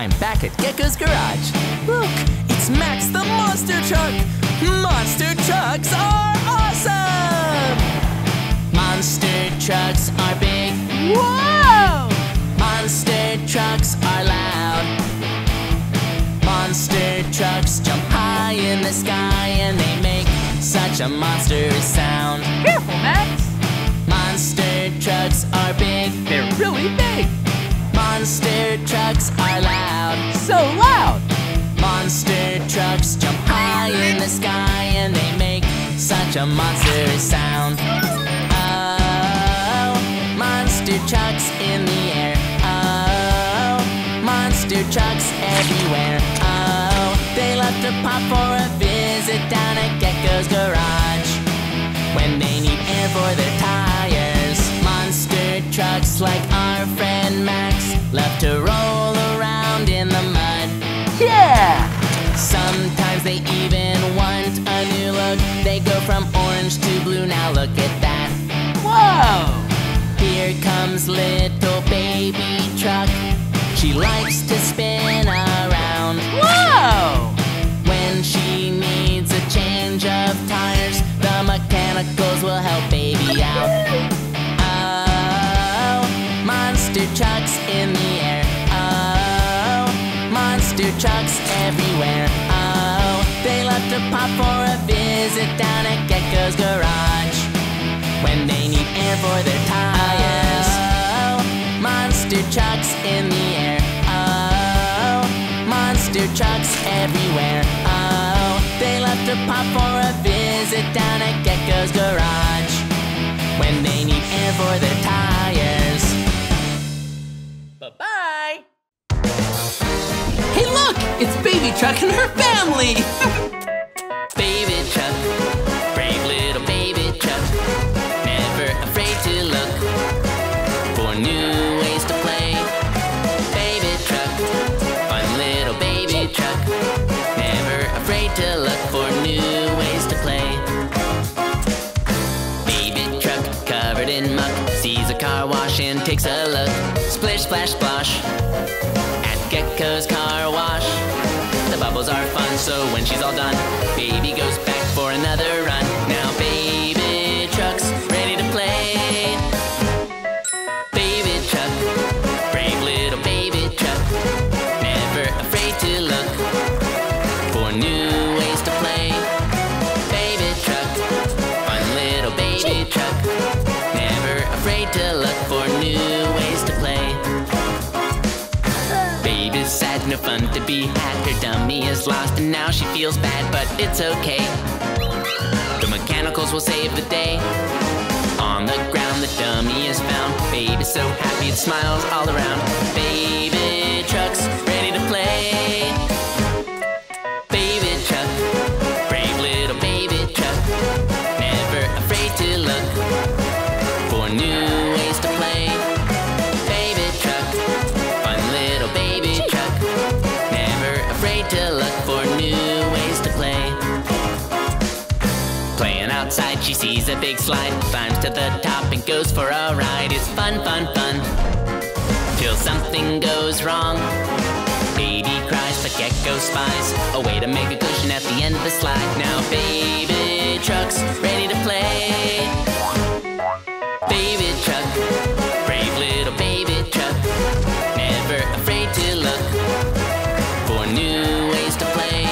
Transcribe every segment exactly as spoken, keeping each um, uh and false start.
I'm back at Gecko's Garage. Look, it's Max the Monster Truck. Monster trucks are awesome! Monster trucks are big. Whoa! Monster trucks are loud. Monster trucks jump high in the sky and they make such a monstrous sound. Careful, Max! Monster trucks are big. They're really big. Monster trucks are loud. So loud! Monster trucks jump high in the sky and they make such a monstrous sound. Oh, monster trucks in the air. Oh, monster trucks everywhere. Oh, they love to pop for a visit down at Gecko's Garage when they need air for their tires. Monster trucks like our friend Max love to roll around in the mud. Yeah! Sometimes they even want a new look. They go from orange to blue, now look at that. Whoa! Here comes little baby truck. She likes to spin around. Whoa! When she needs a change of tires, the mechanicals will help baby out. Oh, monster trucks in the air. Monster trucks everywhere. Oh, they love to pop for a visit down at Gecko's Garage when they need air for their tires. Oh, monster trucks in the air. Oh, monster trucks everywhere. Oh, they love to pop for a visit down at Gecko's Garage when they need air for their tires. Bye-bye. Hey, look! It's Baby Truck and her family! Baby Truck, brave little Baby Truck, never afraid to look for new ways to play. Baby Truck, fun little Baby Truck, never afraid to look for new ways to play. Baby Truck, covered in muck, sees a car wash and takes a look. Splish, splash, splosh. Gecko's car wash. The bubbles are fun, so when she's all done, baby goes back for another run. Now Baby Truck's ready to play. Baby Truck, brave little Baby Truck, never afraid to look for new ways to play. Baby Truck, fun little Baby Truck, never afraid to look for new ways to play. Sad, no fun to be had. Her dummy is lost and now she feels bad, but it's okay. The mechanicals will save the day. On the ground the dummy is found. Baby's so happy it smiles all around. Baby Truck's ready to play. Baby Truck, brave little Baby Truck, never afraid to look for new ways to play. To look for new ways to play. Playing outside, she sees a big slide, climbs to the top and goes for a ride. It's fun, fun, fun, till something goes wrong. Baby cries, but Gecko spies a way to make a cushion at the end of the slide. Now Baby Truck's ready to play. Baby Truck, brave little Baby Truck, never afraid to look for new ways to play.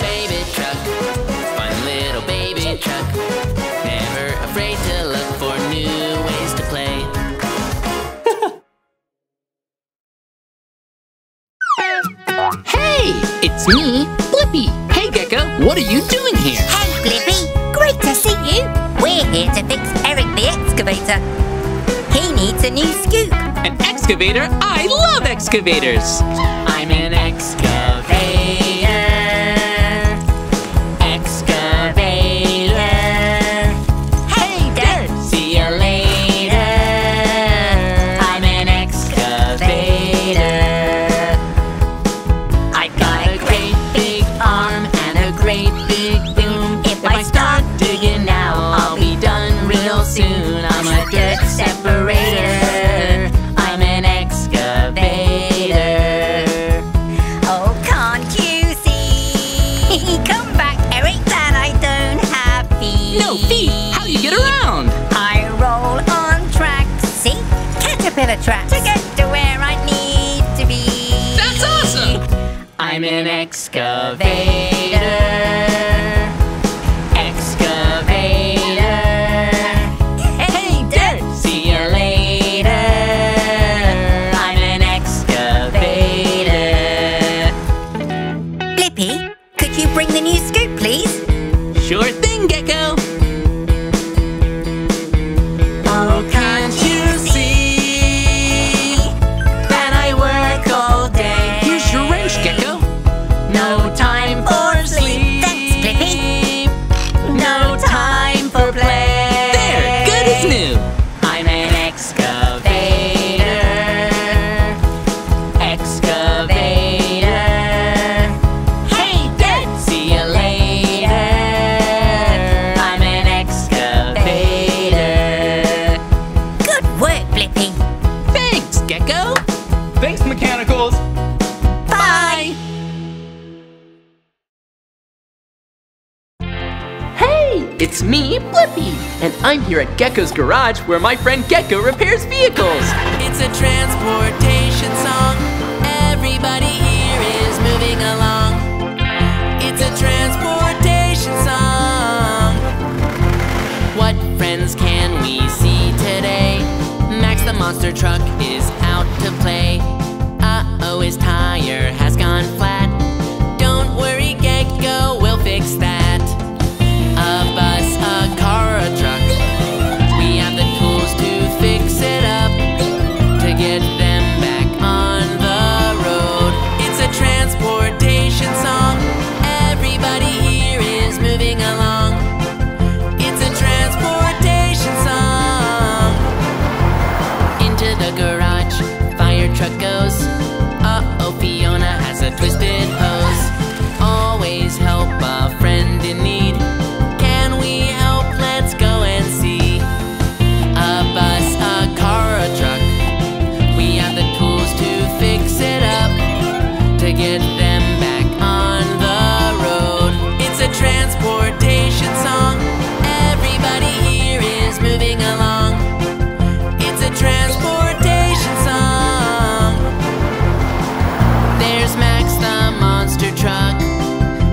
Baby Truck, fun little Baby Truck, never afraid to look for new ways to play. Hey, it's me, Blippi. Hey, Gecko, what are you doing here? Hey, Blippi, great to see you. We're here to fix Eric the excavator. He needs a new scoop. An excavator? I love excavators. I'm an excavator, excavator. Hey, Dad! See you later. I'm an excavator. I got a great big arm and a great big boom. If I start digging now, I'll be done real soon. I'm a dirt separator. I'm an excavator. the track to get to where I need to be. That's awesome! I'm an excavator. It's me, Blippi, and I'm here at Gecko's Garage where my friend Gecko repairs vehicles. It's a transportation song. Everybody here is moving along. It's a transportation song. What friends can we see today? Max the monster truck is out to play. Uh-oh, his tire has gone flat. Don't worry, Gecko, we'll fix that. A bus, a car, a truck. We have the tools to fix it up, to get them back on the road. It's a transportation song. Everybody here is moving along. It's a transportation song. Into the garage, fire truck goes. Uh-oh, Fiona has a twisted hose. Always help a friend in need. Get them back on the road. It's a transportation song. Everybody here is moving along. It's a transportation song. There's Max the monster truck,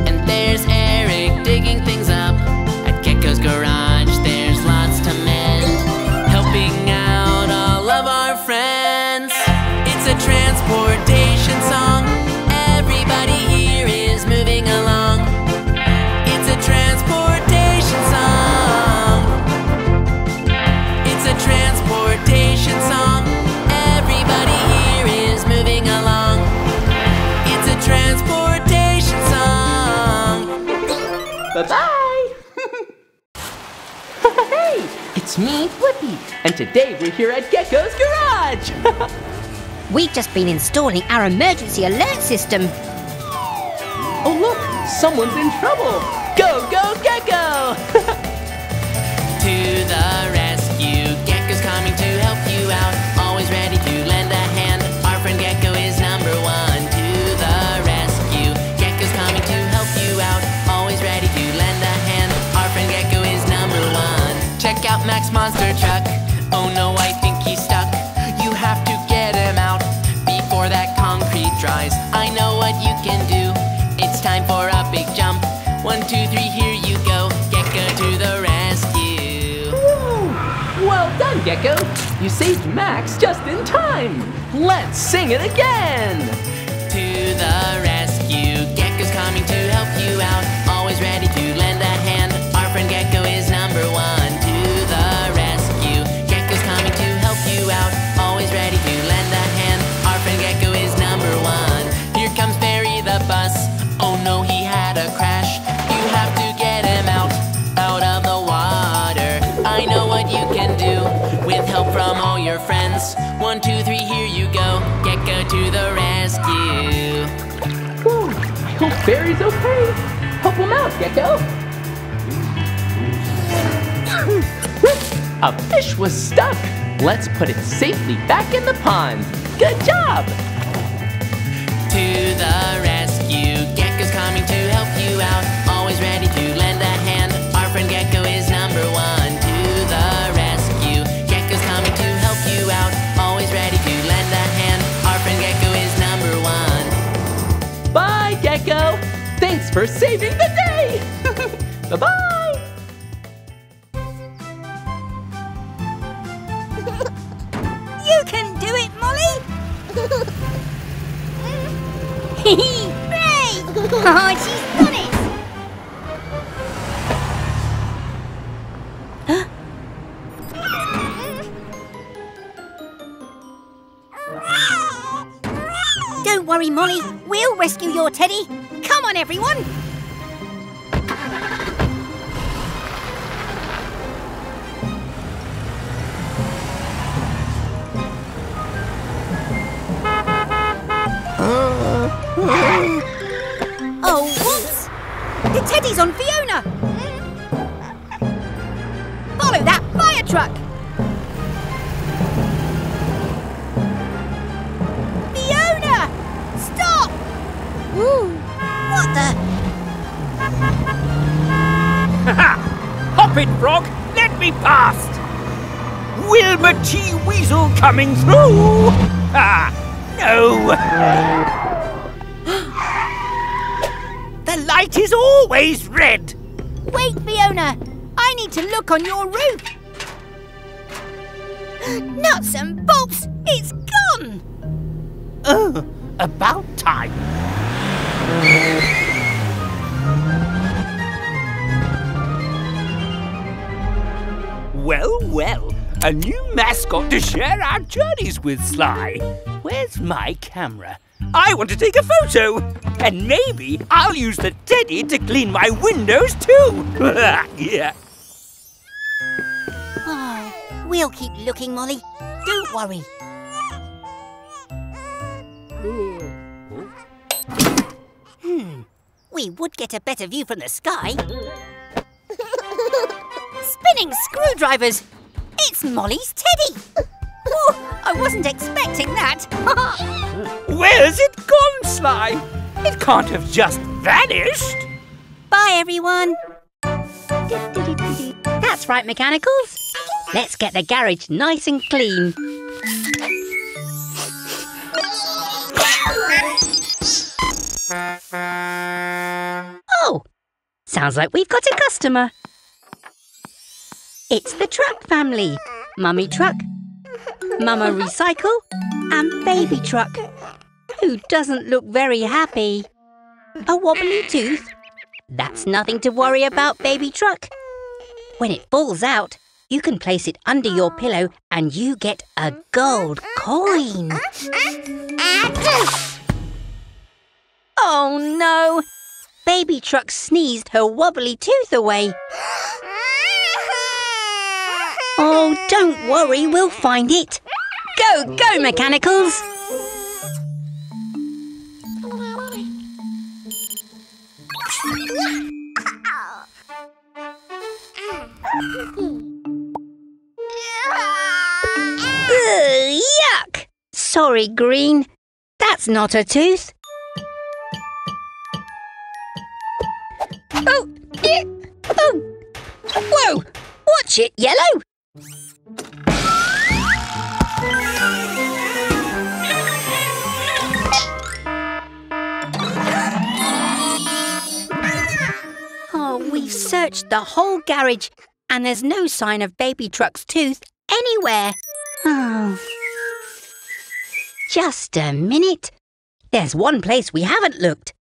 and there's Eric digging things up. At Gecko's Garage there's lots to mend, helping out all of our friends. It's a transportation song. Transportation song. Everybody here is moving along. It's a transportation song. Bye-bye! Hey! It's me, Blippi, and today we're here at Gecko's Garage! We've just been installing our emergency alert system. Oh look! Someone's in trouble! Go, go, Gecko! To the rescue. Coming to help you out, always ready to lend a hand. Our friend Gecko is number one. To the rescue, Gecko's coming to help you out, always ready to lend a hand. Our friend Gecko is number one. Check out Max monster truck. Oh no, I think he's stuck. You have to get him out before that concrete dries. I know what you can do. It's time for a big jump. One, two, three, here you go. Gecko to the rescue. Well done, Gecko! You saved Max just in time! Let's sing it again! To the rescue, Gecko's coming to help you out, always ready to lend a hand. Our friend Gecko is number one. To the rescue, Gecko's coming to help you out, always ready to lend a hand. Our friend Gecko is number one. Here comes Barry the bus. Oh no, he had a crash. You have to get him out, out of the water. I know what you can do with help from all your friends. One, two, three, here you go. Gecko to the rescue. Whoa, I hope Barry's okay. Help him out, Gecko. A fish was stuck. Let's put it safely back in the pond. Good job. To the rescue. Gecko's coming to help you out. Always ready to lend a hand. Our friend Gecko is number one. The rescue, Gecko's coming to help you out, always ready for saving the day! Bye-bye! You can do it, Molly! Hooray! Oh, she's done it! Don't worry, Molly. We'll rescue your teddy. Come on, everyone! Oh, whoops! The teddy's on Fiona! Follow that fire truck! Fiona! Stop! Ooh. What the? Ha-ha! Hop it, Frog! Let me past! Wilbur T. Weasel coming through! Ah! No! The light is always red. Wait, Fiona. I need to look on your roof. Nuts and bolts, it's gone. Oh, about time. Well, well, a new mascot to share our journeys with, Sly. Where's my camera? I want to take a photo. And maybe I'll use the teddy to clean my windows too. Yeah. Oh, we'll keep looking, Molly. Don't worry. Hmm. We would get a better view from the sky. Spinning screwdrivers. It's Molly's teddy. Oh, I wasn't expecting that. Where's it gone, Sly? It can't have just vanished. Bye, everyone. That's right, Mechanicals. Let's get the garage nice and clean. Oh, sounds like we've got a customer. It's the truck family. Mummy Truck, Mama Recycle and Baby Truck, who doesn't look very happy. A wobbly tooth? That's nothing to worry about, Baby Truck. When it falls out, you can place it under your pillow and you get a gold coin. Oh no! Baby Truck sneezed her wobbly tooth away. Oh, don't worry, we'll find it. Go, go, Mechanicals! Ugh, yuck! Sorry, Green. That's not a tooth. Oh! Yeah. Oh! Whoa! Watch it, Yellow! Oh, we've searched the whole garage and there's no sign of Baby Truck's tooth anywhere. Oh. Just a minute. There's one place we haven't looked.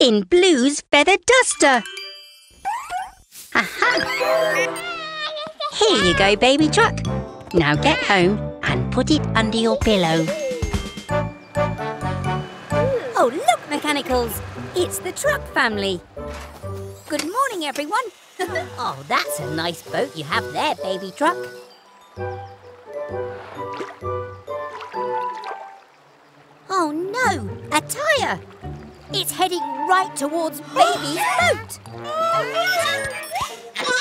In Blue's feather duster. Aha! Here you go, Baby Truck. Now get home and put it under your pillow. Oh, look, Mechanicals. It's the Truck family. Good morning, everyone. Oh, that's a nice boat you have there, Baby Truck. Oh, no, a tyre. It's heading right towards Baby's boat. Uh, uh, uh. Oh!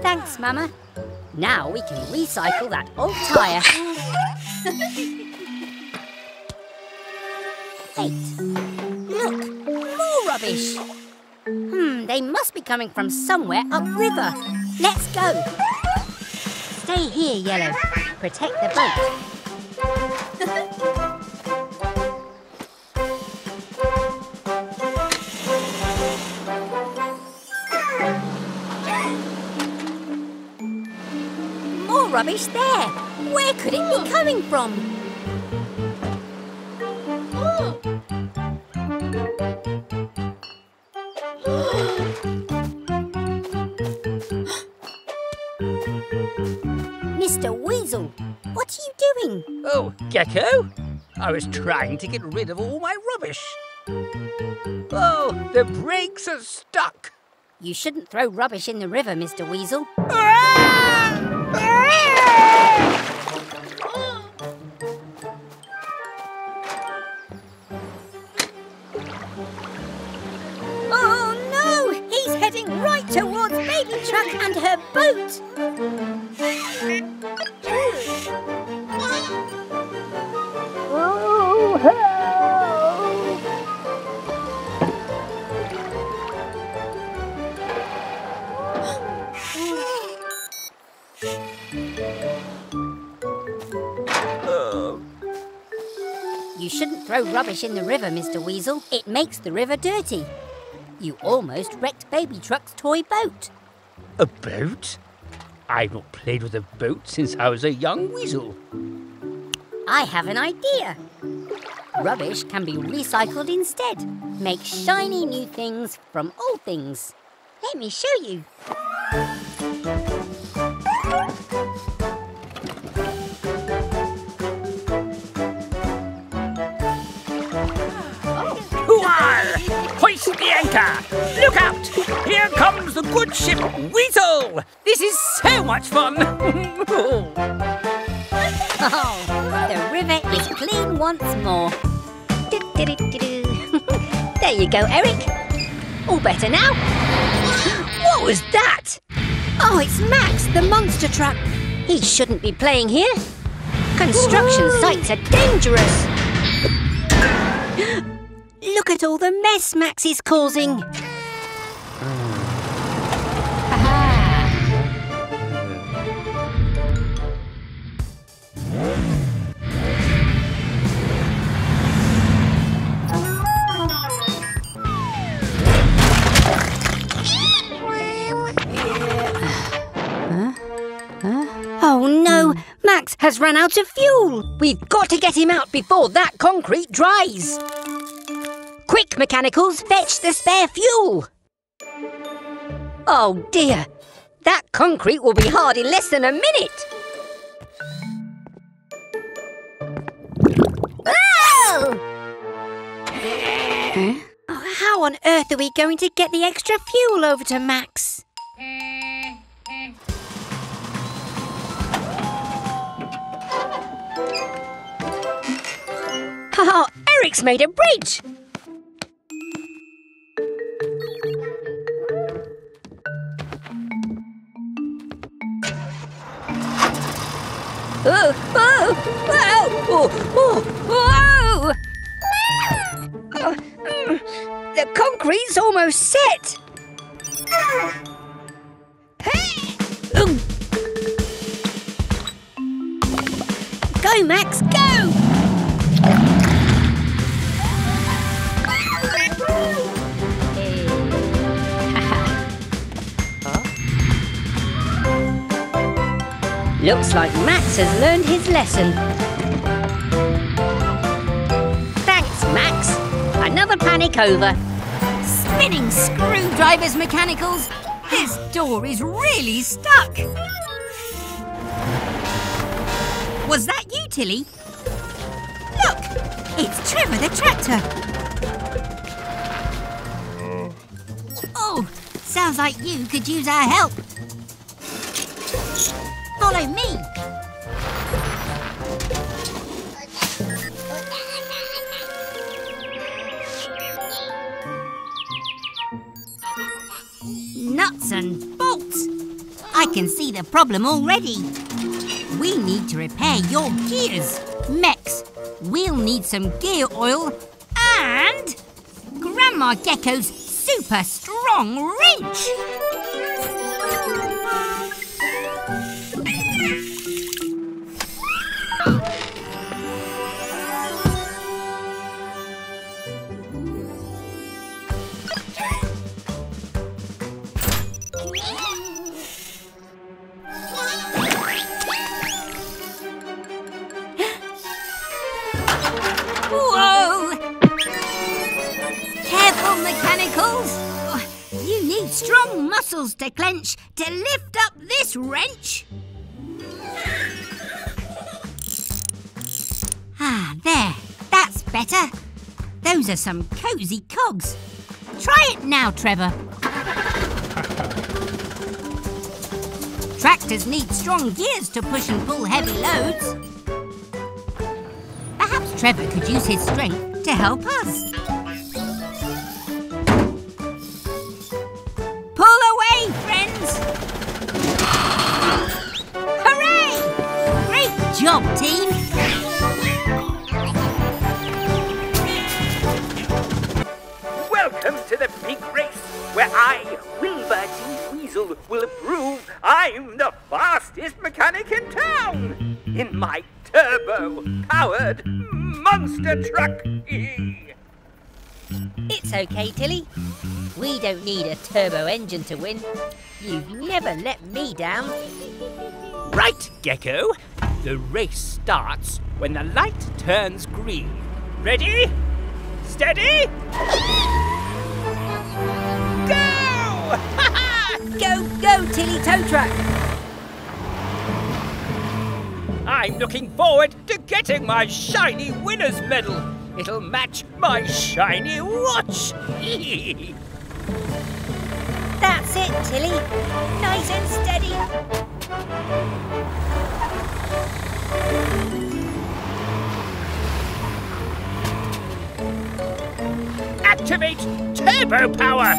Thanks, Mama. Now we can recycle that old tyre. Eight. Look, more rubbish. Hmm, they They must be coming from somewhere upriver. Let's go. Stay here, Yellow. Protect the boat. More rubbish there. Where could it be coming from? Gecko, I was trying to get rid of all my rubbish. Oh, the brakes are stuck. You shouldn't throw rubbish in the river, Mister Weasel. Oh no, he's heading right towards Baby Truck and her boat. You shouldn't throw rubbish in the river, Mister Weasel. It makes the river dirty. You almost wrecked Baby Truck's toy boat. A boat? I've not played with a boat since I was a young weasel. I have an idea. Rubbish can be recycled instead. Make shiny new things from old things. Let me show you. The anchor! Look out! Here comes the good ship Weasel! This is so much fun! Oh. Oh, the river is clean once more. Do, do, do, do, do. There you go, Eric. All better now. What was that? Oh, it's Max, the monster truck. He shouldn't be playing here. Construction Whoa. sites are dangerous. Look at all the mess Max is causing. Huh? Huh? Oh no, Max has run out of fuel. We've got to get him out before that concrete dries. Quick, mechanicals, fetch the spare fuel! Oh dear, that concrete will be hard in less than a minute! Oh! Huh? Oh, how on earth are we going to get the extra fuel over to Max? Oh, Eric's made a bridge! Oh, oh, oh, oh, oh, oh. Oh, mm, the concrete's almost set. Hey. Um. Go, Max, go! Looks like Max has learned his lesson. Thanks, Max. Another panic over. Spinning screwdrivers, mechanicals. This door is really stuck. Was that you, Tilly? Look, it's Trevor the tractor. Oh, sounds like you could use our help. Follow me. Nuts and bolts. I can see the problem already. We need to repair your gears. Max, we'll need some gear oil and Grandma Gecko's super strong long wrench. Strong muscles to clench to lift up this wrench. Ah, there. That's better. Those are some cosy cogs. Try it now, Trevor. Tractors need strong gears to push and pull heavy loads. Perhaps Trevor could use his strength to help us. Job, team! Welcome to the big race, where I, Wilbur T. Weasel, will prove I'm the fastest mechanic in town! In my turbo-powered monster truck! It's okay, Tilly. We don't need a turbo engine to win. You've never let me down. Right, Gecko. The race starts when the light turns green. Ready? Steady? Go! Go, go, Tilly Tow Truck! I'm looking forward to getting my shiny winner's medal. It'll match my shiny watch. That's it, Tilly. Nice and steady. Activate turbo power!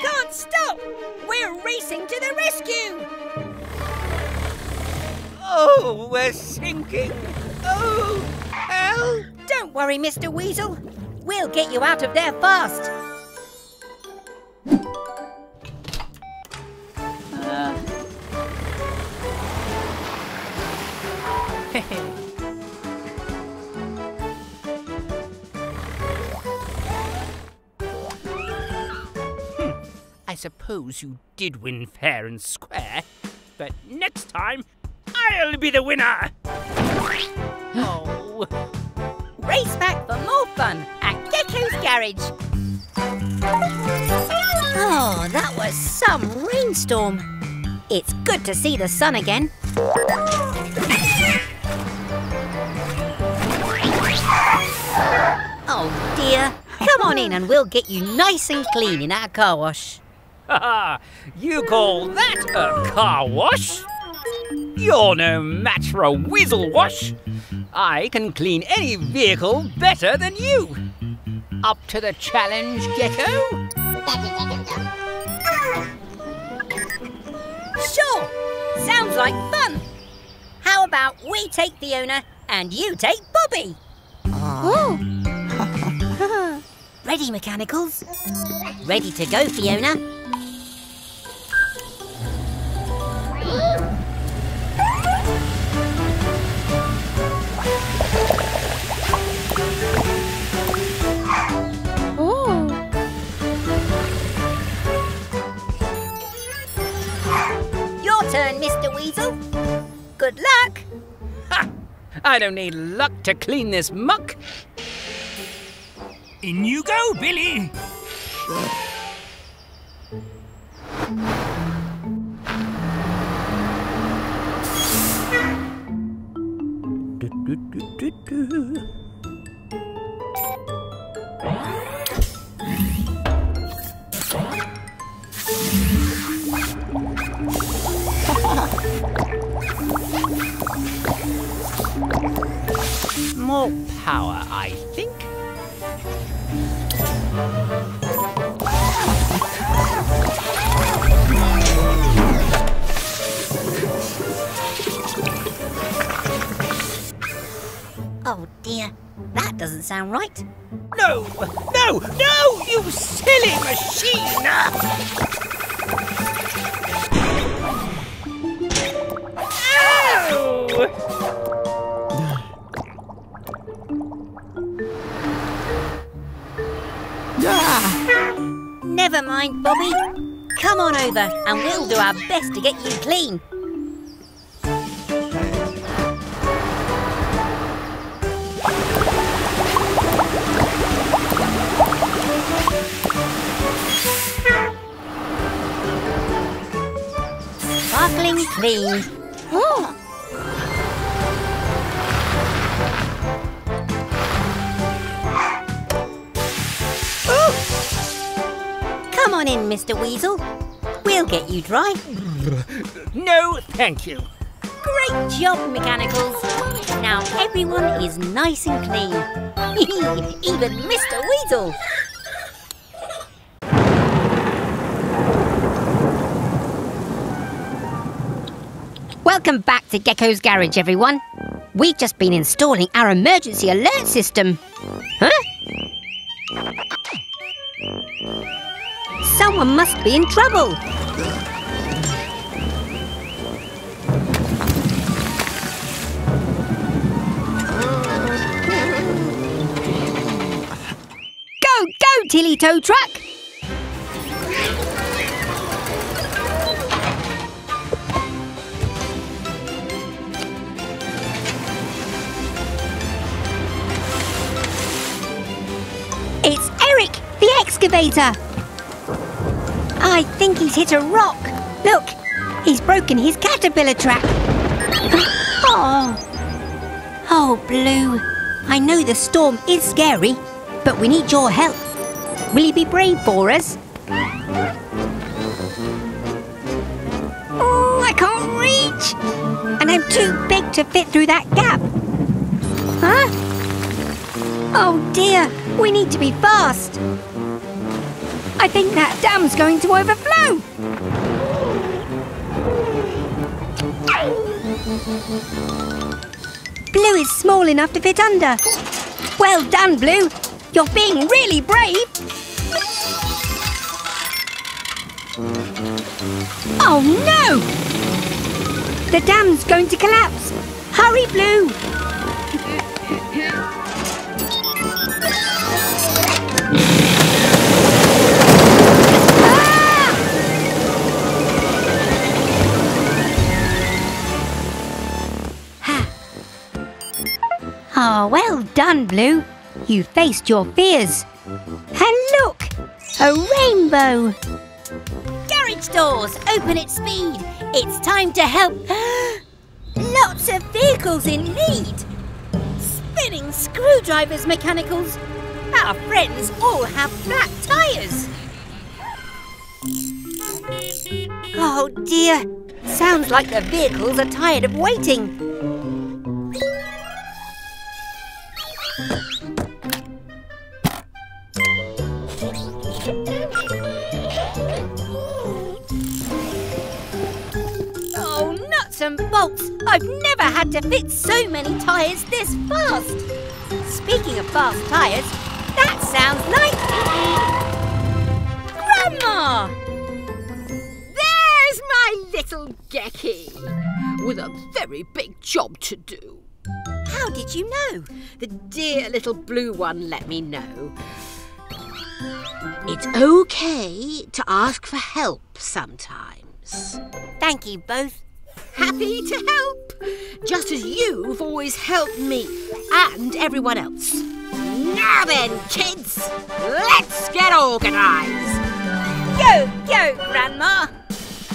Can't stop! We're racing to the rescue! Oh, we're sinking. Oh, help! Don't worry, Mister Weasel. We'll get you out of there fast. Uh. hmm. I suppose you did win fair and square, but next time, I'll be the winner! Oh. Race back for more fun at Gecko's Garage. Oh, that was some rainstorm. It's good to see the sun again. Oh dear. Come on in and we'll get you nice and clean in our car wash. Ha! You call that a car wash? You're no match for a Weasel wash. I can clean any vehicle better than you. Up to the challenge, Gecko? Sure, sounds like fun. How about we take Fiona and you take Bobby? Oh. Ready, mechanicals? Ready to go, Fiona? Turn, Mister Weasel. Good luck. Ha! I don't need luck to clean this muck. In you go, Billy. More power, I think. sound right. No, no, no, you silly machine! Ow! Never mind, Bobby. Come on over and we'll do our best to get you clean. Sparkling clean. Oh. Oh. Come on in, Mister Weasel. We'll get you dry. No, thank you. Great job, Mechanicals. Now everyone is nice and clean. Even Mister Weasel. Welcome back to Gecko's Garage, everyone. We've just been installing our emergency alert system. Huh? Someone must be in trouble. Go, go, Tilly Tow Truck! It's Eric, the excavator! I think he's hit a rock. Look, he's broken his caterpillar track. Oh, oh, Blue. I know the storm is scary, but we need your help. Will you be brave for us? Oh, I can't reach! And I'm too big to fit through that gap. Huh? Oh dear, we need to be fast. I think that dam's going to overflow. Blue is small enough to fit under. Well done, Blue. You're being really brave. Oh no! The dam's going to collapse. Hurry, Blue. Oh, well done, Blue. You faced your fears. And look, a rainbow. Garage doors, open at speed. It's time to help. Lots of vehicles in need. Spinning screwdrivers, Mechanicals. Our friends all have flat tyres. Oh dear, sounds like the vehicles are tired of waiting. And bolts. I've never had to fit so many tyres this fast. Speaking of fast tyres, that sounds like... Grandma! There's my little Gecko, with a very big job to do. How did you know? The dear little blue one let me know. It's okay to ask for help sometimes. Thank you both. Happy to help, just as you've always helped me and everyone else. Now then, kids, let's get organised. Yo, yo, Grandma.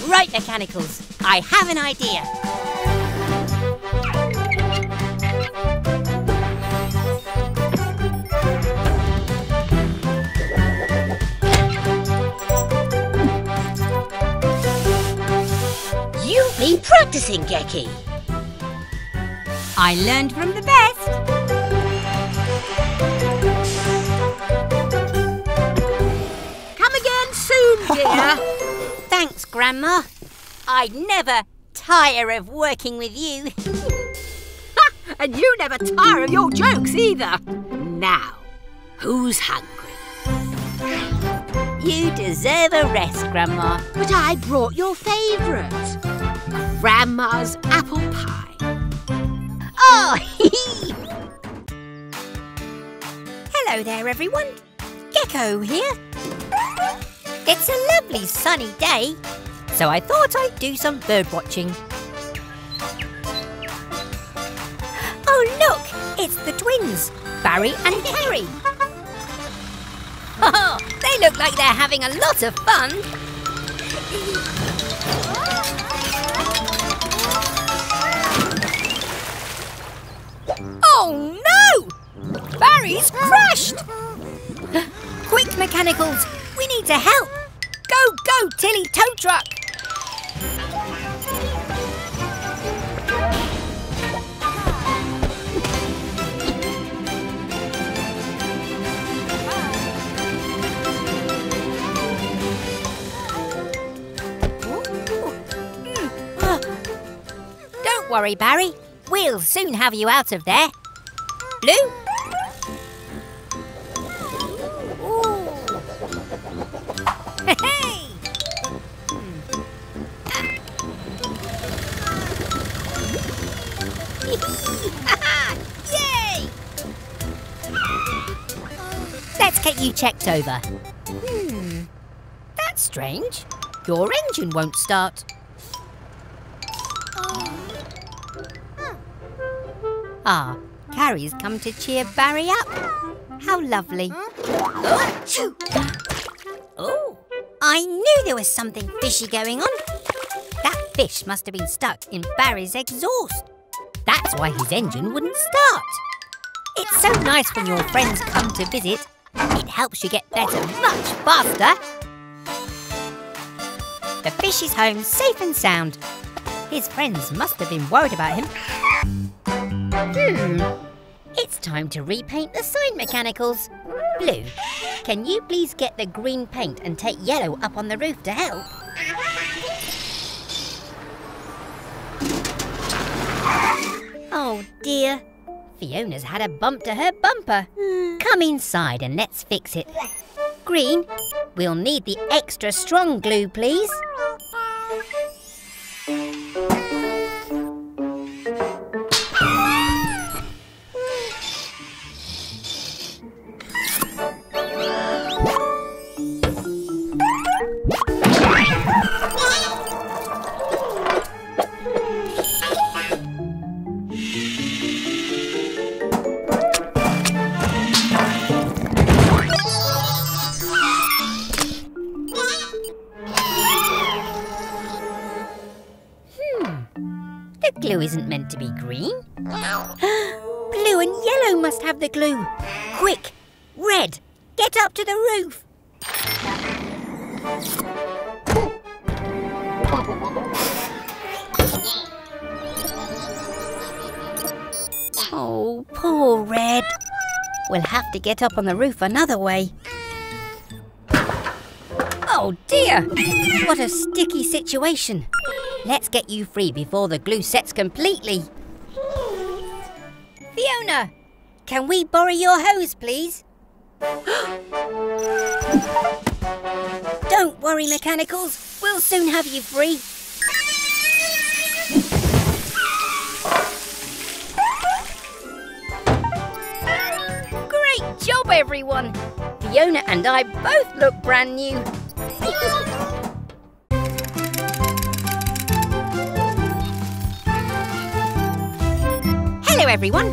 Right, Mechanicals, I have an idea. You've been practising, Gecko. I learned from the best. Come again soon, dear. Thanks, Grandma. I'd never tire of working with you. And you never tire of your jokes either. Now, who's hungry? You deserve a rest, Grandma. But I brought your favourite. Grandma's apple pie. Oh, hee-hee! Hello there, everyone. Gecko here. It's a lovely sunny day, so I thought I'd do some bird watching. Oh, look! It's the twins, Barry and Terry. Oh, they look like they're having a lot of fun. Oh, no! Barry's crashed! Quick, mechanicals! We need to help! Go, go, Tilly tow truck! Don't worry, Barry. We'll soon have you out of there. Lou? Hey! Yay! Let's get you checked over. Hmm, that's strange. Your engine won't start. Ah, Carrie's come to cheer Barry up. How lovely. Oh! I knew there was something fishy going on. That fish must have been stuck in Barry's exhaust. That's why his engine wouldn't start. It's so nice when your friends come to visit. It helps you get better much faster. The fish is home safe and sound. His friends must have been worried about him. Hmm. It's time to repaint the sign, mechanicals. Blue, can you please get the green paint and take yellow up on the roof to help? Oh dear, Fiona's had a bump to her bumper. Mm. Come inside and let's fix it. Green, we'll need the extra strong glue, please. Blue isn't meant to be green. Blue and yellow must have the glue. Quick, red, get up to the roof. Oh, poor red. We'll have to get up on the roof another way. Oh dear, what a sticky situation. Let's get you free before the glue sets completely. Fiona, can we borrow your hose, please? Don't worry, mechanicals. We'll soon have you free. Great job, everyone. Fiona and I both look brand new. Hello everyone,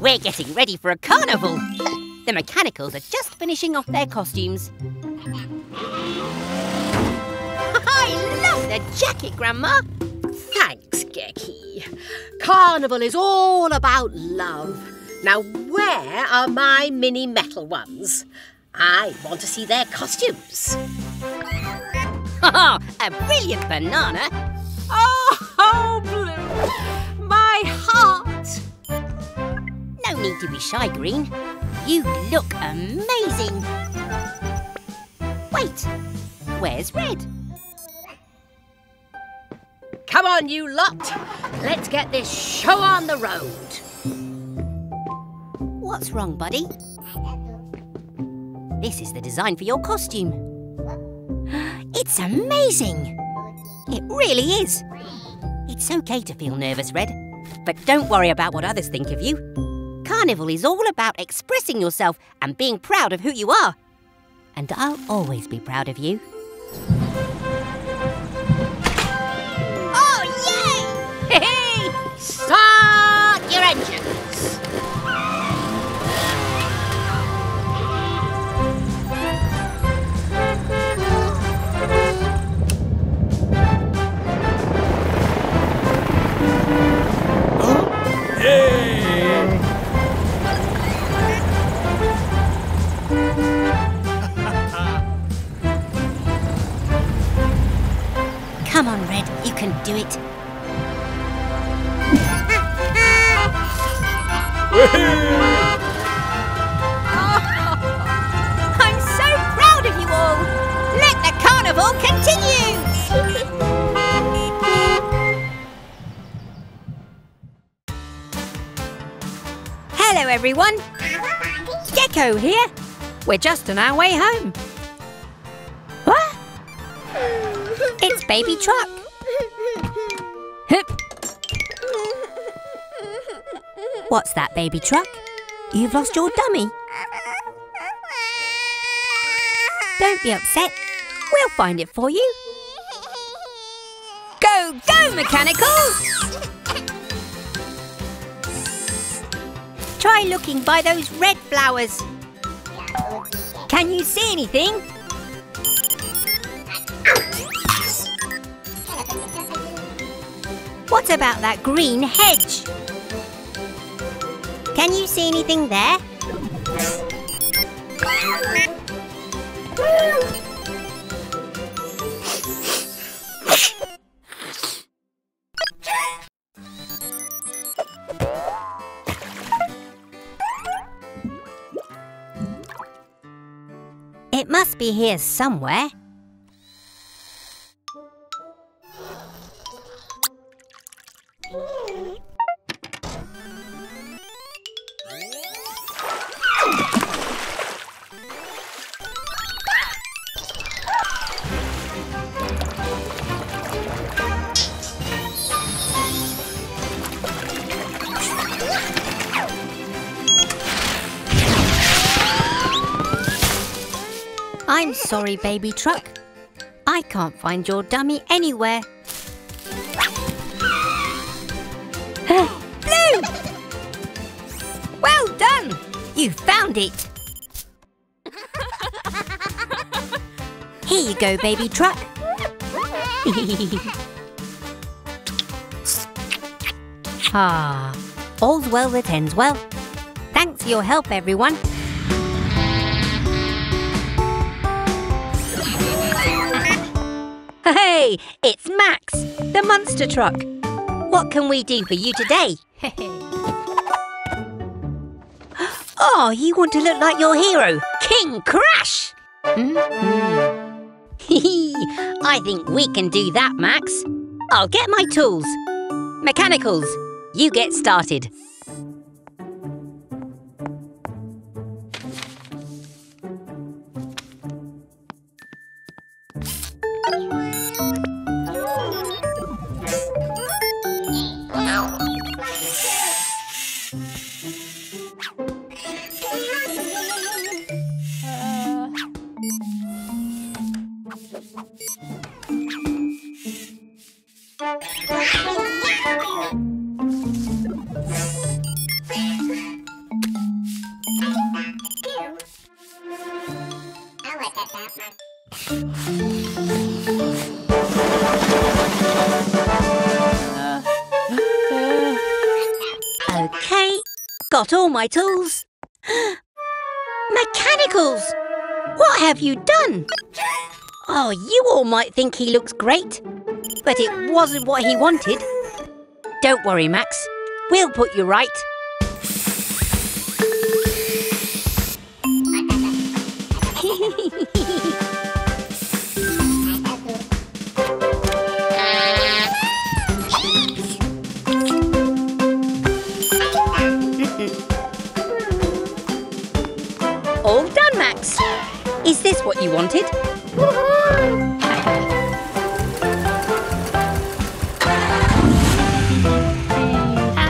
we're getting ready for a carnival. The mechanicals are just finishing off their costumes. I love the jacket, Grandma. Thanks, Gecky. Carnival is all about love. Now where are my mini metal ones? I want to see their costumes. Oh, a brilliant banana. Oh, oh, Blue, my heart. No need to be shy, Green. You look amazing. Wait, where's Red? Come on, you lot. Let's get this show on the road. What's wrong, buddy? This is the design for your costume. It's amazing! It really is. It's okay to feel nervous, Red, but don't worry about what others think of you. Carnival is all about expressing yourself and being proud of who you are. And I'll always be proud of you. Oh, yay! Hey, start your engines. Huh? Hey! Come on, Red, you can do it. Oh, I'm so proud of you all. Let the carnival continue. Hello, everyone. Gecko here. We're just on our way home. What? It's Baby Truck. Hup. What's that, Baby Truck? You've lost your dummy. Don't be upset. We'll find it for you. Go, go, Mechanicals! Try looking by those red flowers. Can you see anything? What about that green hedge? Can you see anything there? It must be here somewhere. I'm sorry, Baby Truck. I can't find your dummy anywhere. Blue! Well done! You found it! Here you go, Baby Truck. Ah, all's well that ends well. Thanks for your help, everyone. Hey, it's Max, the monster truck. What can we do for you today? Oh, you want to look like your hero, King Crash! Mm-hmm. I think we can do that, Max. I'll get my tools. Mechanicals, you get started. Got all my tools. Mechanicals! What have you done? Oh, you all might think he looks great, but it wasn't what he wanted. Don't worry, Max. We'll put you right. All done, Max. wanted.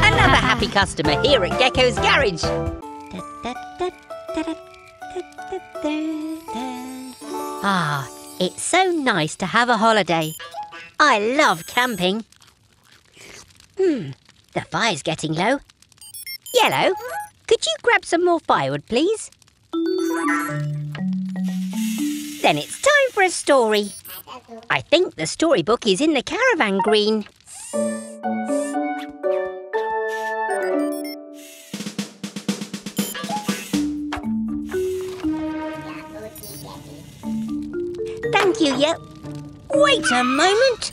Another happy customer here at Gecko's Garage. Ah, it's so nice to have a holiday. I love camping. Hmm, the fire's getting low. Yellow, could you grab some more firewood, please? Then it's time for a story. I think the storybook is in the caravan green. Thank you, Yellow. Wait a moment.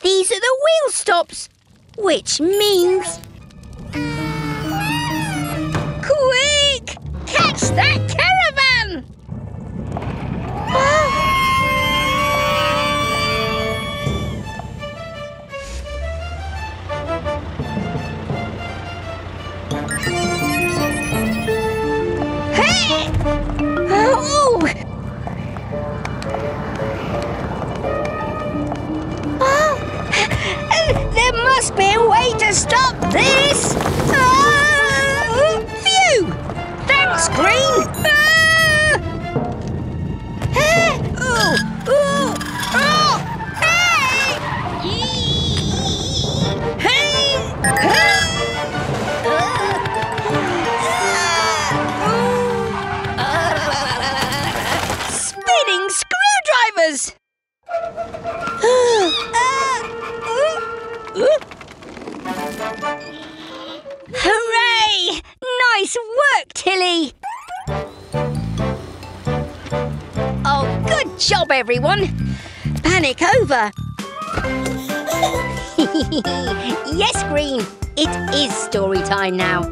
These are the wheel stops, which means... Quick! Catch that caravan! Hey! Oh! Oh! There must be a way to stop this! Green! Ah! Hey! Ooh! Ooh! Oh! Hey! Hey! Ah! Spinning screwdrivers! Ah! Ooh! Ooh! Hooray! Nice work, Tilly! Oh, good job, everyone! Panic over! Yes, Green! It is story time now.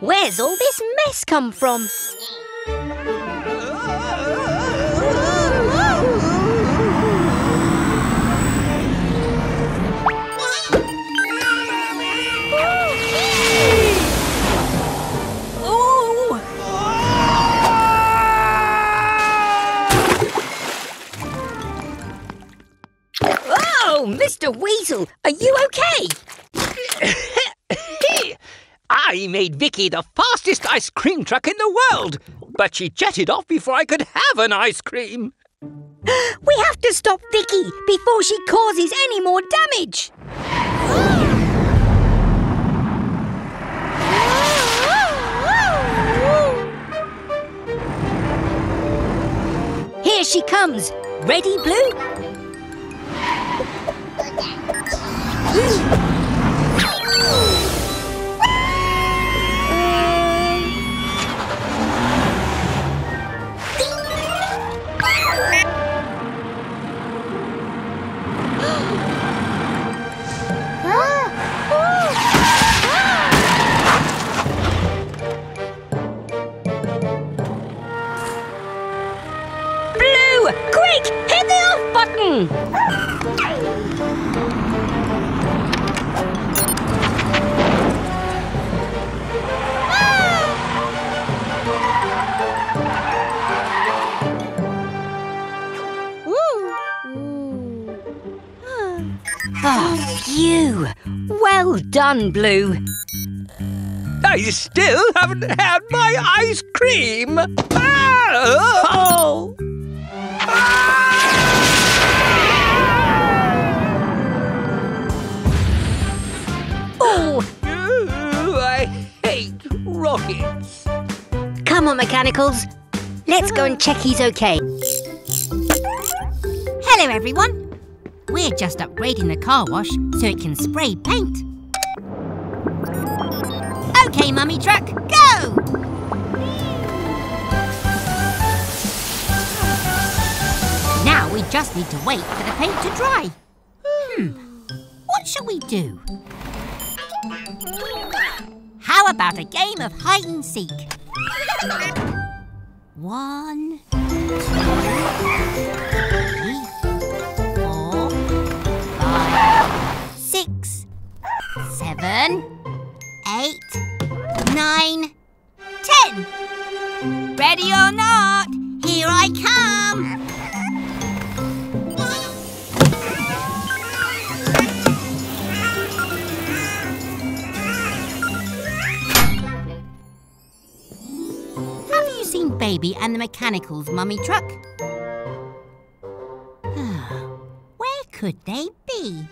Where's all this mess come from? Mister Weasel, are you okay? I made Vicky the fastest ice cream truck in the world, but she jetted off before I could have an ice cream. We have to stop Vicky before she causes any more damage. Here she comes. Ready, Blue? Blue, quick, hit the off button! You! Well done, Blue. I still haven't had my ice cream. Oh! Oh! I hate rockets. Come on, Mechanicals. Let's go and check he's okay. Hello, everyone. We're just upgrading the car wash so it can spray paint. OK, Mummy Truck, go! Now we just need to wait for the paint to dry. Hmm, what shall we do? How about a game of hide and seek? One, two... Seven, eight, nine, ten. Ready or not, here I come. Have you seen Baby and the Mechanicals, Mummy Truck? Where could they be?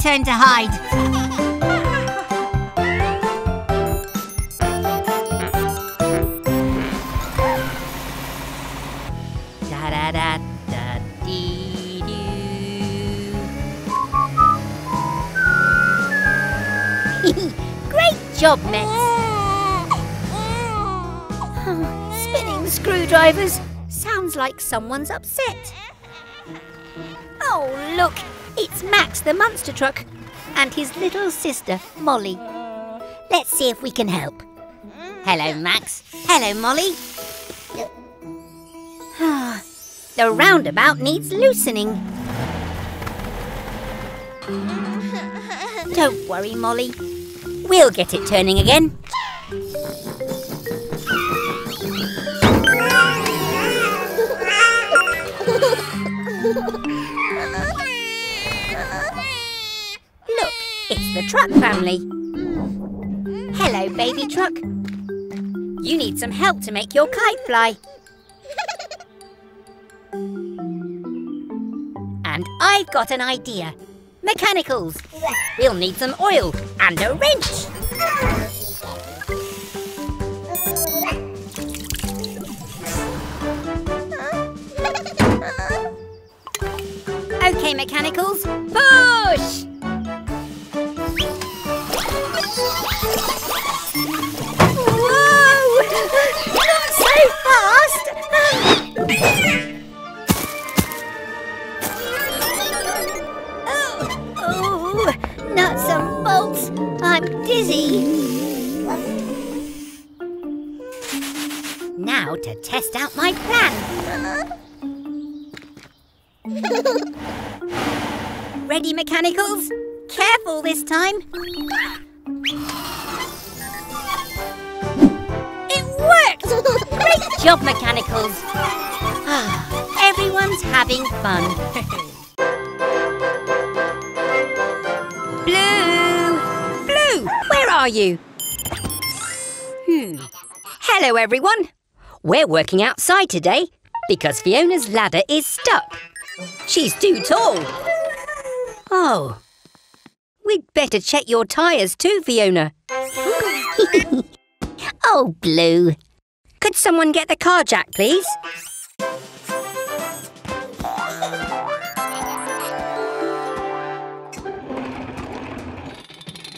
Turn to hide. Da da da da dee doo. Great job, Max. Oh, spinning screwdrivers. Sounds like someone's upset. Oh, look. It's Max the Monster Truck and his little sister, Molly. Let's see if we can help. Hello, Max. Hello, Molly. The roundabout needs loosening. Don't worry, Molly. We'll get it turning again. Look, it's the truck family. Hello, Baby Truck. You need some help to make your kite fly. And I've got an idea. Mechanicals, we'll need some oil and a wrench. Okay, Mechanicals, push! Whoa! Not so fast! oh, oh, nuts and bolts, I'm dizzy. Now to test out my plan. Ready, Mechanicals? Careful this time. It worked! Great job, Mechanicals. Ah, everyone's having fun. Blue! Blue, where are you? Hmm. Hello, everyone. We're working outside today because Fiona's ladder is stuck. She's too tall. Oh, we'd better check your tyres too, Fiona. Oh, Blue. Could someone get the car jack, please?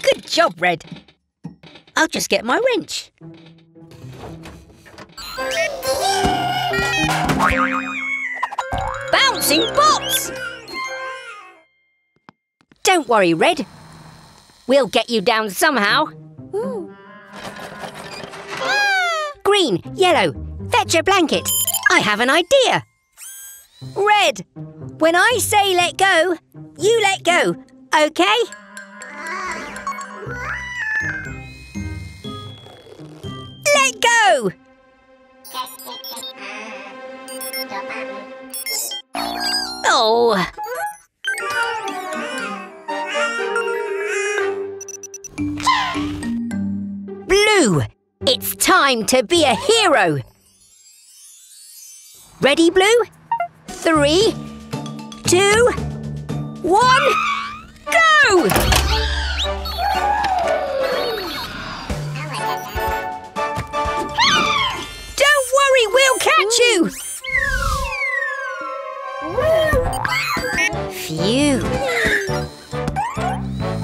Good job, Red. I'll just get my wrench. Bouncing pots! Don't worry, Red. We'll get you down somehow. Ooh. Green, yellow, fetch a blanket. I have an idea. Red, when I say let go, you let go, OK? Let go! Oh! Blue, it's time to be a hero. Ready, Blue? Three, two, one, go! Don't worry, we'll catch you! Phew.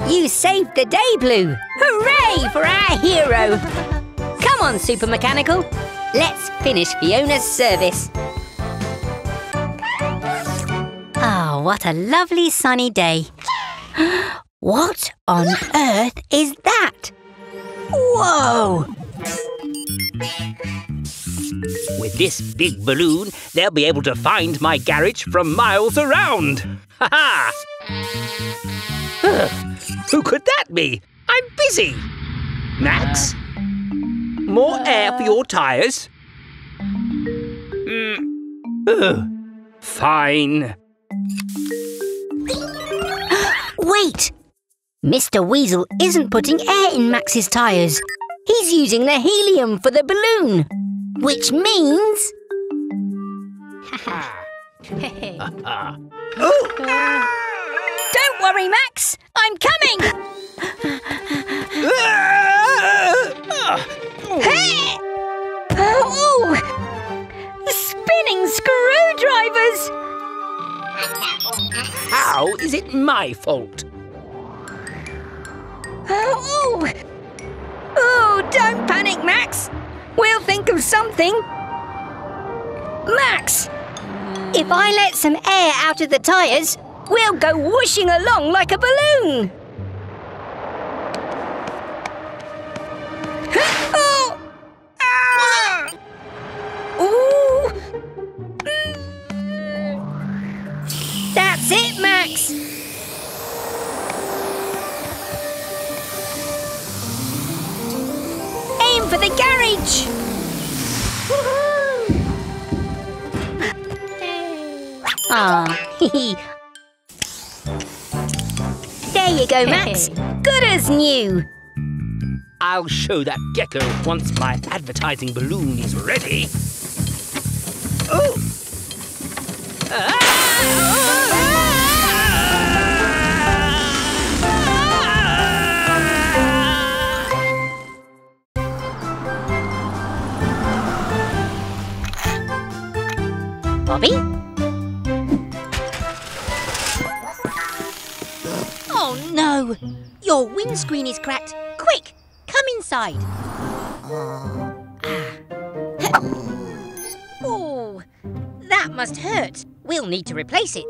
You saved the day, Blue. Hooray for our hero. Come on, Super Mechanical. Let's finish Fiona's service. Oh, what a lovely sunny day. What on earth is that? Whoa! With this big balloon, they'll be able to find my garage from miles around. Ha ha! Uh, who could that be? I'm busy. Max? More air for your tyres? Mm. Uh, fine. Wait! Mister Weasel isn't putting air in Max's tyres. He's using the helium for the balloon, which means... Don't worry, Max! I'm coming! Hey! Oh! Spinning screwdrivers! How is it my fault? Oh! Oh, don't panic, Max. We'll think of something. Max, if I let some air out of the tyres, we'll go whooshing along like a balloon. Ooh. That's it, Max. Aim for the garage. Ah, there you go, Max. Good as new. I'll show that gecko once my advertising balloon is ready. Oh! Ah! Bobby? Oh no! Your windscreen is cracked. Quick, come inside. Ah. Oh, that must hurt. We'll need to replace it.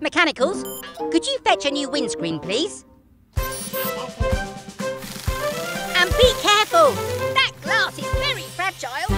Mechanicals, could you fetch a new windscreen, please? And be careful. That glass is very fragile.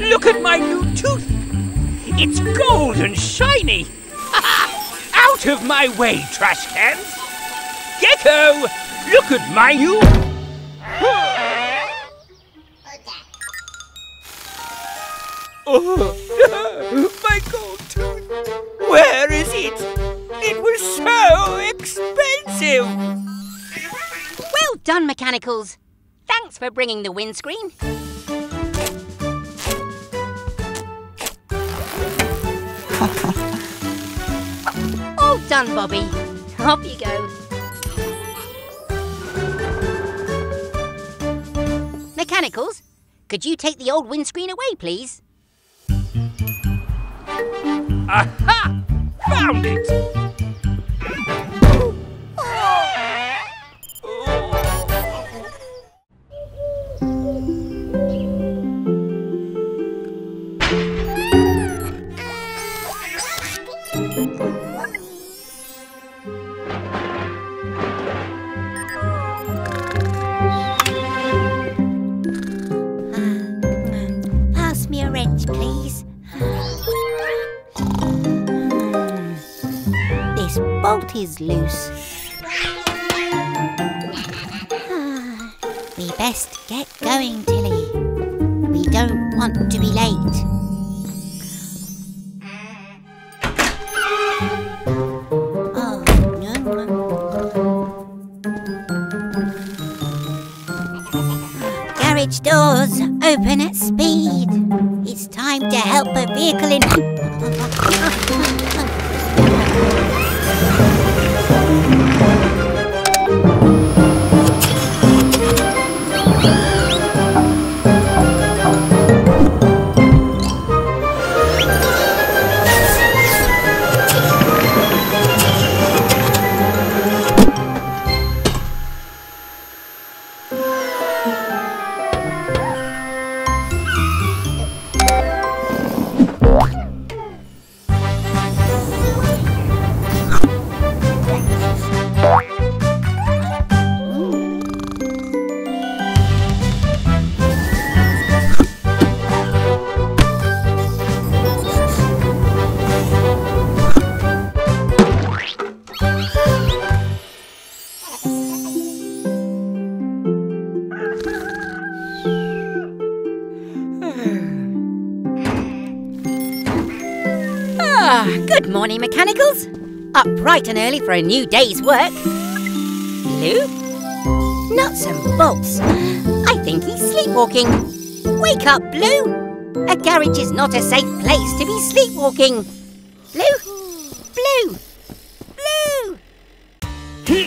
Look at my new tooth! It's gold and shiny! Out of my way, trash cans! Gecko! Look at my new... Oh, my gold tooth! Where is it? It was so expensive! Well done, Mechanicals! Thanks for bringing the windscreen. All done, Bobby. Off you go. Mechanicals, could you take the old windscreen away, please? Aha! Found it! bolt is loose. Ah, we best get going, Tilly. We don't want to be late. Oh, no, no. Garage doors open at speed. It's time to help a vehicle in... Morning, mechanicals. Up bright and early for a new day's work. Lou? Nuts and bolts. I think he's sleepwalking. Wake up, Blue. A garage is not a safe place to be sleepwalking. Blue? Blue? Blue?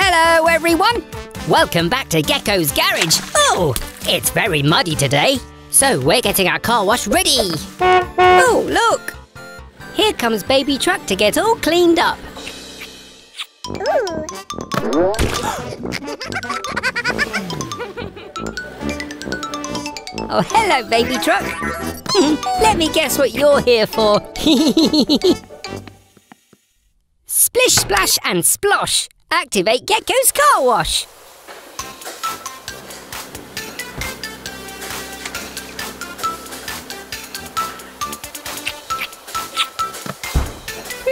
Hello, everyone. Welcome back to Gecko's Garage. Oh, it's very muddy today. So we're getting our car wash ready. Oh, look! Here comes Baby Truck to get all cleaned up. Oh, hello, Baby Truck. Let me guess what you're here for. Splish, splash and splosh. Activate Gecko's car wash.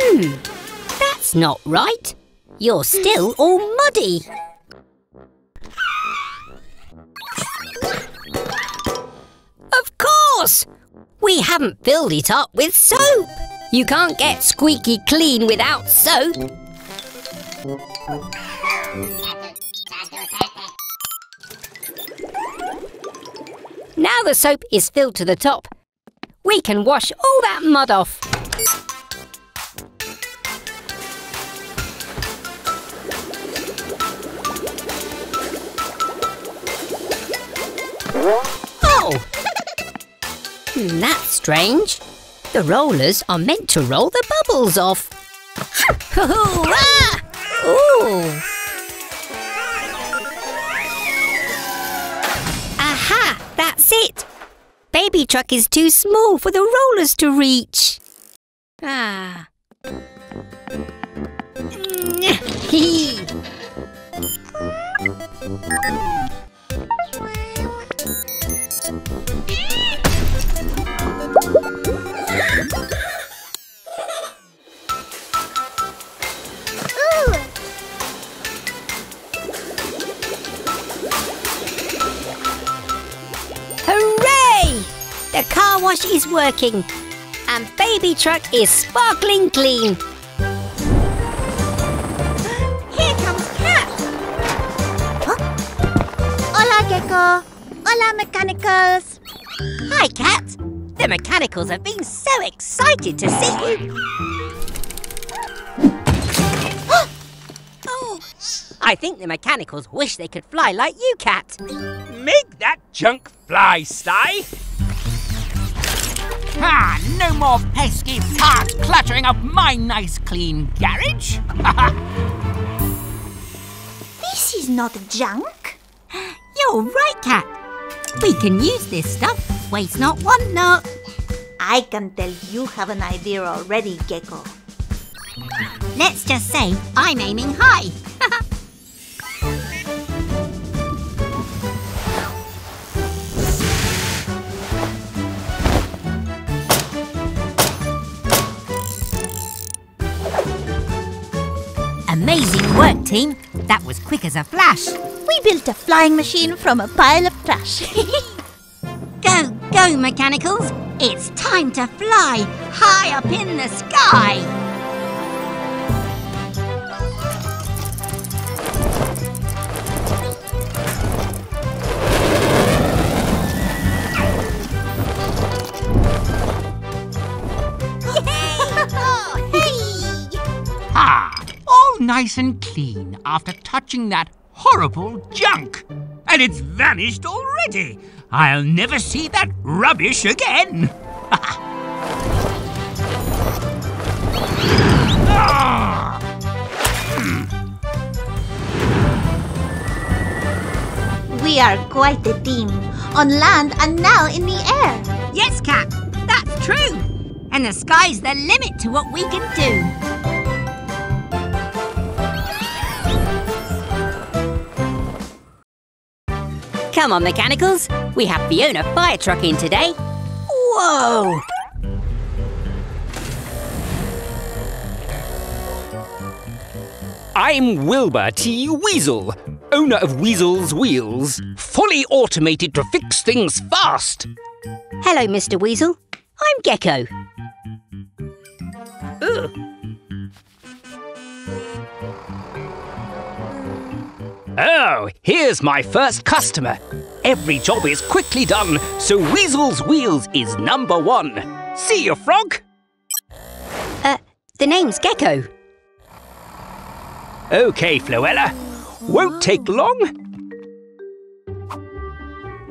Hmm, that's not right. You're still all muddy. Of course! We haven't filled it up with soap. You can't get squeaky clean without soap. Now the soap is filled to the top. We can wash all that mud off. Oh! That's strange. The rollers are meant to roll the bubbles off. Ah! Ooh. Aha! That's it! Baby Truck is too small for the rollers to reach. Ah. Wash is working and Baby Truck is sparkling clean. Here comes Cat. Huh? Hola, Gecko. Hola, mechanicals. Hi, Cat. The mechanicals have been so excited to see you. Oh. I think the mechanicals wish they could fly like you, Cat. Make that junk fly, Sly. Ah, no more pesky fart cluttering up my nice clean garage. This is not junk. You're right, Cat. We can use this stuff. Waste not, want not. I can tell you have an idea already, Gecko. Let's just say I'm aiming high. team. That was quick as a flash. We built a flying machine from a pile of trash. Go, go, mechanicals. It's time to fly high up in the sky. Ah, all nice and clean after touching that horrible junk. And it's vanished already. I'll never see that rubbish again. Ah. Mm. We are quite a team. On land and now in the air. Yes, Cat, that's true. And the sky's the limit to what we can do. Come on, mechanicals. We have Fiona Fire Truck in today. Whoa! I'm Wilbur T. Weasel, owner of Weasel's Wheels, fully automated to fix things fast. Hello, Mister Weasel. I'm Gecko. Ugh. Oh, here's my first customer. Every job is quickly done, so Weasel's Wheels is number one. See you, Frog. Uh, the name's Gecko. Okay, Floella. Won't take long.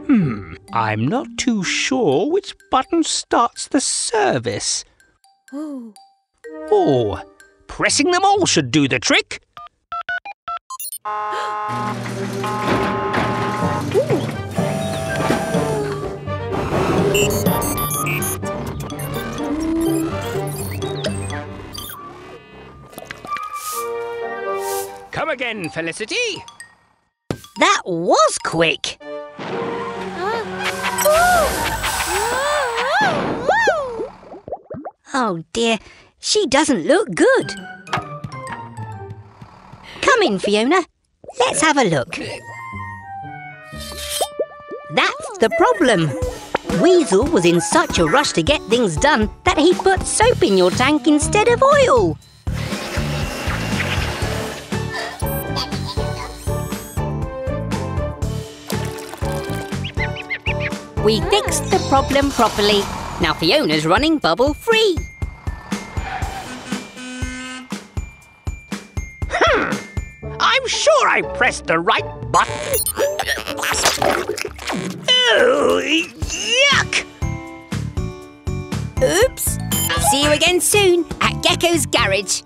Hmm, I'm not too sure which button starts the service. Oh, pressing them all should do the trick. Ooh. Come again, Felicity. That was quick. Oh dear, she doesn't look good. Come in, Fiona. Let's have a look. That's the problem. Weasel was in such a rush to get things done that he put soap in your tank instead of oil. We fixed the problem properly. Now Fiona's running bubble free. Hmm. I'm sure I pressed the right button. Oh, yuck! Oops. See you again soon at Gecko's Garage.